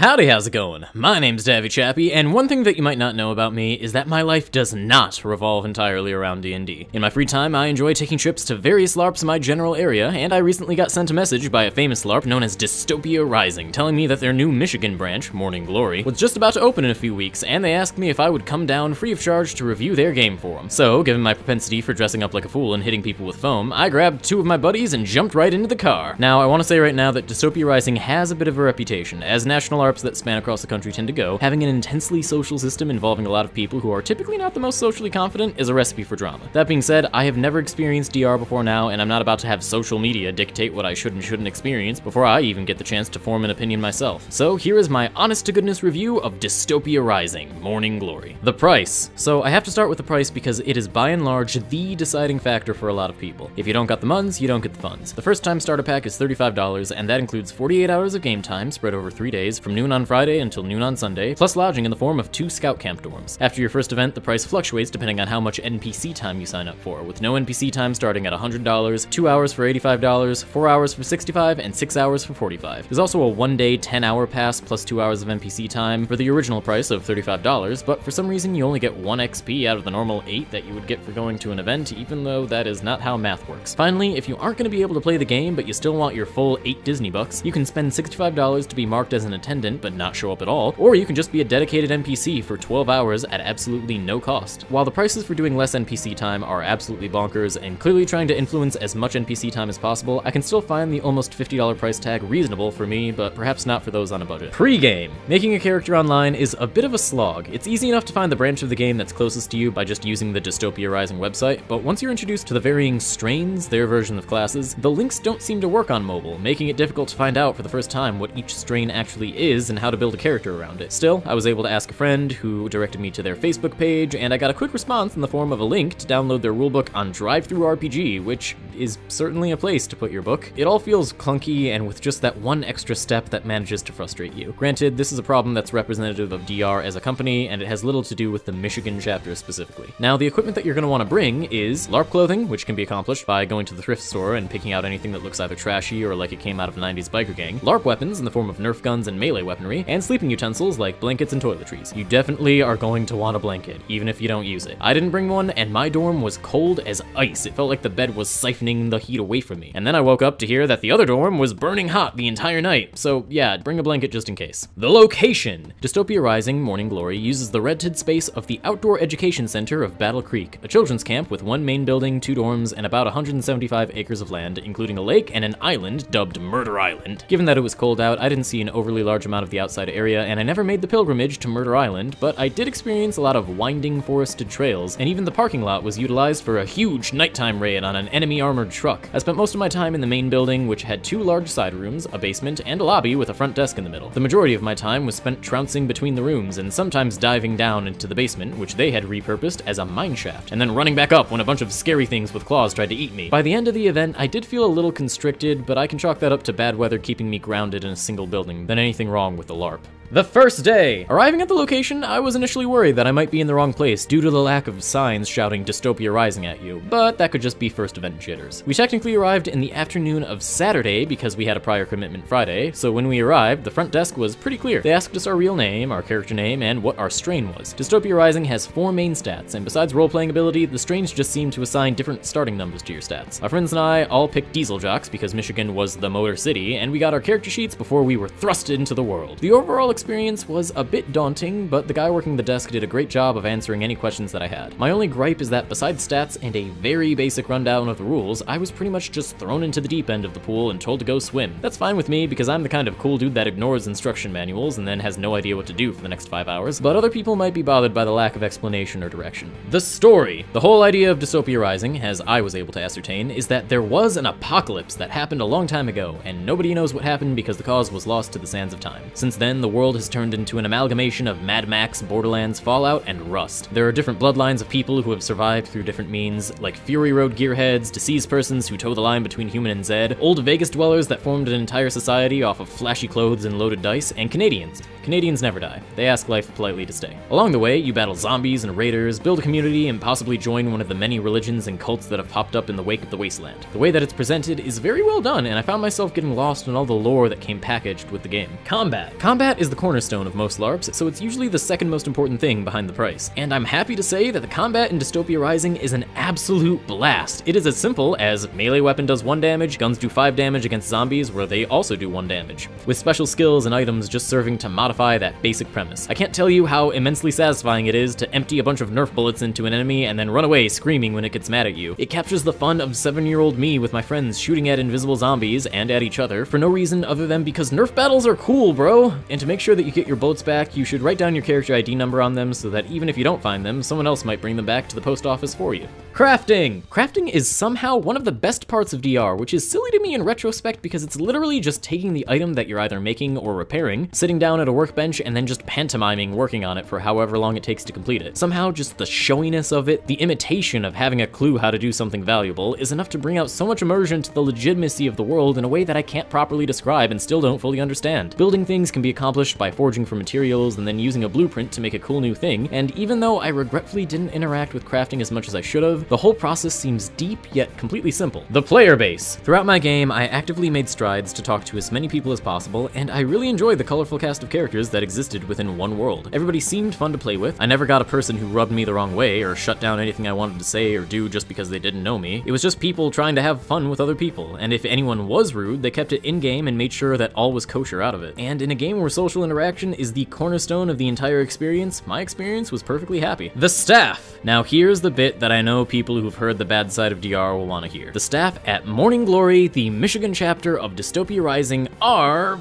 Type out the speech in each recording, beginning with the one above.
Howdy, how's it going? My name's Davy Chappie, and one thing that you might not know about me is that my life does not revolve entirely around D&D. In my free time, I enjoy taking trips to various LARPs in my general area, and I recently got sent a message by a famous LARP known as Dystopia Rising, telling me that their new Michigan branch, Mourning Glory, was just about to open in a few weeks, and they asked me if I would come down free of charge to review their game for them. So, given my propensity for dressing up like a fool and hitting people with foam, I grabbed two of my buddies and jumped right into the car. Now, I want to say right now that Dystopia Rising has a bit of a reputation, as national LARPs that span across the country tend to go, having an intensely social system involving a lot of people who are typically not the most socially confident is a recipe for drama. That being said, I have never experienced DR before now, and I'm not about to have social media dictate what I should and shouldn't experience before I even get the chance to form an opinion myself. So here is my honest-to-goodness review of Dystopia Rising, Mourning Glory. The price. So I have to start with the price because it is by and large the deciding factor for a lot of people. If you don't got the muns, you don't get the funds. The first time starter pack is $35, and that includes 48 hours of game time spread over 3 days from noon on Friday until noon on Sunday, plus lodging in the form of 2 scout camp dorms. After your first event, the price fluctuates depending on how much NPC time you sign up for, with no NPC time starting at $100, 2 hours for $85, 4 hours for $65, and 6 hours for $45. There's also a 1-day 10-hour pass plus 2 hours of NPC time for the original price of $35, but for some reason you only get 1 XP out of the normal 8 that you would get for going to an event, even though that is not how math works. Finally, if you aren't going to be able to play the game but you still want your full 8 Disney bucks, you can spend $65 to be marked as an attendant but not show up at all, or you can just be a dedicated NPC for 12 hours at absolutely no cost. While the prices for doing less NPC time are absolutely bonkers and clearly trying to influence as much NPC time as possible, I can still find the almost $50 price tag reasonable for me, but perhaps not for those on a budget. Pre-game. Making a character online is a bit of a slog. It's easy enough to find the branch of the game that's closest to you by just using the Dystopia Rising website, but once you're introduced to the varying strains, their version of classes, the links don't seem to work on mobile, making it difficult to find out for the first time what each strain actually is and how to build a character around it. Still, I was able to ask a friend who directed me to their Facebook page, and I got a quick response in the form of a link to download their rulebook on DriveThruRPG, which is certainly a place to put your book. It all feels clunky and with just that one extra step that manages to frustrate you. Granted, this is a problem that's representative of DR as a company, and it has little to do with the Michigan chapter specifically. Now, the equipment that you're going to want to bring is LARP clothing, which can be accomplished by going to the thrift store and picking out anything that looks either trashy or like it came out of a 90s biker gang, LARP weapons in the form of Nerf guns and melee weaponry, and sleeping utensils like blankets and toiletries. You definitely are going to want a blanket, even if you don't use it. I didn't bring one, and my dorm was cold as ice. It felt like the bed was siphoning the heat away from me. And then I woke up to hear that the other dorm was burning hot the entire night. So yeah, bring a blanket just in case. The location. Dystopia Rising, Mourning Glory uses the rented space of the Outdoor Education Center of Battle Creek, a children's camp with one main building, 2 dorms, and about 175 acres of land, including a lake and an island dubbed Murder Island. Given that it was cold out, I didn't see an overly large amount of the outside area, and I never made the pilgrimage to Murder Island, but I did experience a lot of winding forested trails, and even the parking lot was utilized for a huge nighttime raid on an enemy armored truck. I spent most of my time in the main building, which had 2 large side rooms, a basement, and a lobby with a front desk in the middle. The majority of my time was spent trouncing between the rooms, and sometimes diving down into the basement, which they had repurposed as a mineshaft, and then running back up when a bunch of scary things with claws tried to eat me. By the end of the event, I did feel a little constricted, but I can chalk that up to bad weather keeping me grounded in a single building than anything wrong with the LARP. The first day! Arriving at the location, I was initially worried that I might be in the wrong place due to the lack of signs shouting Dystopia Rising at you, but that could just be first event jitters. We technically arrived in the afternoon of Saturday because we had a prior commitment Friday, so when we arrived, the front desk was pretty clear. They asked us our real name, our character name, and what our strain was. Dystopia Rising has 4 main stats, and besides role-playing ability, the strains just seem to assign different starting numbers to your stats. Our friends and I all picked Diesel Jocks because Michigan was the motor city, and we got our character sheets before we were thrust into the world. The overall experience was a bit daunting, but the guy working the desk did a great job of answering any questions that I had. My only gripe is that besides stats and a very basic rundown of the rules, I was pretty much just thrown into the deep end of the pool and told to go swim. That's fine with me because I'm the kind of cool dude that ignores instruction manuals and then has no idea what to do for the next 5 hours, but other people might be bothered by the lack of explanation or direction. The story. The whole idea of Dystopia Rising, as I was able to ascertain, is that there was an apocalypse that happened a long time ago, and nobody knows what happened because the cause was lost to the sands of time. Since then, the world has turned into an amalgamation of Mad Max, Borderlands, Fallout, and Rust. There are different bloodlines of people who have survived through different means, like Fury Road gearheads, diseased persons who toe the line between human and Zed, old Vegas dwellers that formed an entire society off of flashy clothes and loaded dice, and Canadians. Canadians never die. They ask life politely to stay. Along the way, you battle zombies and raiders, build a community, and possibly join one of the many religions and cults that have popped up in the wake of the wasteland. The way that it's presented is very well done, and I found myself getting lost in all the lore that came packaged with the game. Combat. Combat is the cornerstone of most LARPs, so it's usually the second most important thing behind the price. And I'm happy to say that the combat in Dystopia Rising is an absolute blast. It is as simple as melee weapon does 1 damage, guns do 5 damage against zombies where they also do 1 damage, with special skills and items just serving to modify that basic premise. I can't tell you how immensely satisfying it is to empty a bunch of Nerf bullets into an enemy and then run away screaming when it gets mad at you. It captures the fun of 7-year-old me with my friends shooting at invisible zombies and at each other for no reason other than because Nerf battles are cool, bro! And to make sure that you get your bullets back, you should write down your character ID number on them so that even if you don't find them, someone else might bring them back to the post office for you. Crafting! Crafting is somehow one of the best parts of DR, which is silly to me in retrospect because it's literally just taking the item that you're either making or repairing, sitting down at a workbench, and then just pantomiming working on it for however long it takes to complete it. Somehow just the showiness of it, the imitation of having a clue how to do something valuable, is enough to bring out so much immersion to the legitimacy of the world in a way that I can't properly describe and still don't fully understand. Building things can be accomplished by forging for materials and then using a blueprint to make a cool new thing, and even though I regretfully didn't interact with crafting as much as I should have, the whole process seems deep yet completely simple. The player base. Throughout my game, I actively made strides to talk to as many people as possible, and I really enjoyed the colorful cast of characters that existed within one world. Everybody seemed fun to play with. I never got a person who rubbed me the wrong way or shut down anything I wanted to say or do just because they didn't know me. It was just people trying to have fun with other people, and if anyone was rude, they kept it in-game and made sure that all was kosher out of it. And in a game where social interaction is the cornerstone of the entire experience, my experience was perfectly happy. The staff! Now here's the bit that I know people who've heard the bad side of DR will want to hear. The staff at Mourning Glory, the Michigan chapter of Dystopia Rising, are...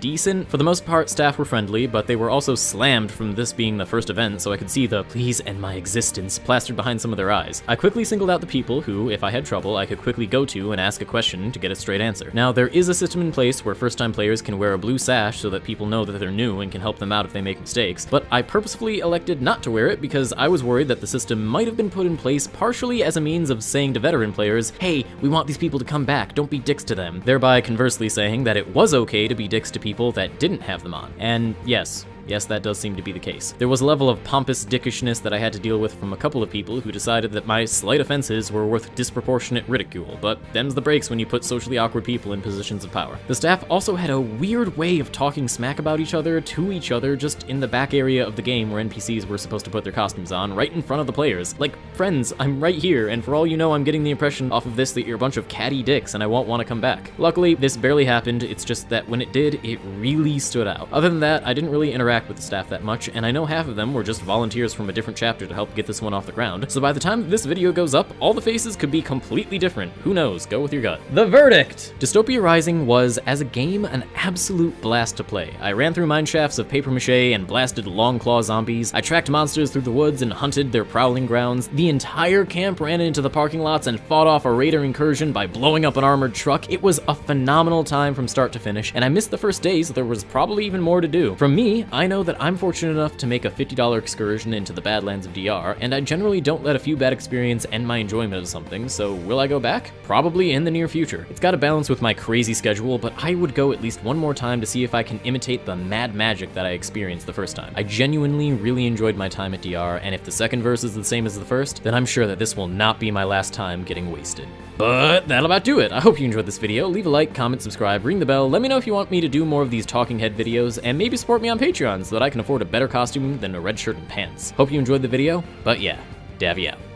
decent. For the most part, staff were friendly, but they were also slammed from this being the first event, so I could see the "please end my existence" plastered behind some of their eyes. I quickly singled out the people who, if I had trouble, I could quickly go to and ask a question to get a straight answer. Now, there is a system in place where first-time players can wear a blue sash so that people know that they're new and can help them out if they make mistakes, but I purposefully elected not to wear it because I was worried that the system might have been put in place partially as a means of saying to veteran players, hey, we want these people to come back, don't be dicks to them, thereby conversely saying that it was okay to be dicks to people that didn't have them on. And yes, that does seem to be the case. There was a level of pompous dickishness that I had to deal with from a couple of people who decided that my slight offenses were worth disproportionate ridicule, but them's the breaks when you put socially awkward people in positions of power. The staff also had a weird way of talking smack about each other to each other just in the back area of the game where NPCs were supposed to put their costumes on, right in front of the players. Like, friends, I'm right here, and for all you know, I'm getting the impression off of this that you're a bunch of catty dicks and I won't want to come back. Luckily, this barely happened, it's just that when it did, it really stood out. Other than that, I didn't really interact with the staff that much, and I know half of them were just volunteers from a different chapter to help get this one off the ground, so by the time this video goes up, all the faces could be completely different. Who knows? Go with your gut. The verdict! Dystopia Rising was, as a game, an absolute blast to play. I ran through mineshafts of papier-mâché and blasted long-claw zombies. I tracked monsters through the woods and hunted their prowling grounds. The entire camp ran into the parking lots and fought off a raider incursion by blowing up an armored truck. It was a phenomenal time from start to finish, and I missed the first day, so there was probably even more to do. From me, I know that I'm fortunate enough to make a $50 excursion into the Badlands of DR, and I generally don't let a few bad experiences end my enjoyment of something, so will I go back? Probably in the near future. It's got to balance with my crazy schedule, but I would go at least one more time to see if I can imitate the mad magic that I experienced the first time. I genuinely really enjoyed my time at DR, and if the second verse is the same as the first, then I'm sure that this will not be my last time getting wasted. But that'll about do it. I hope you enjoyed this video. Leave a like, comment, subscribe, ring the bell, let me know if you want me to do more of these talking head videos, and maybe support me on Patreon so that I can afford a better costume than a red shirt and pants. Hope you enjoyed the video, but yeah, Davy out.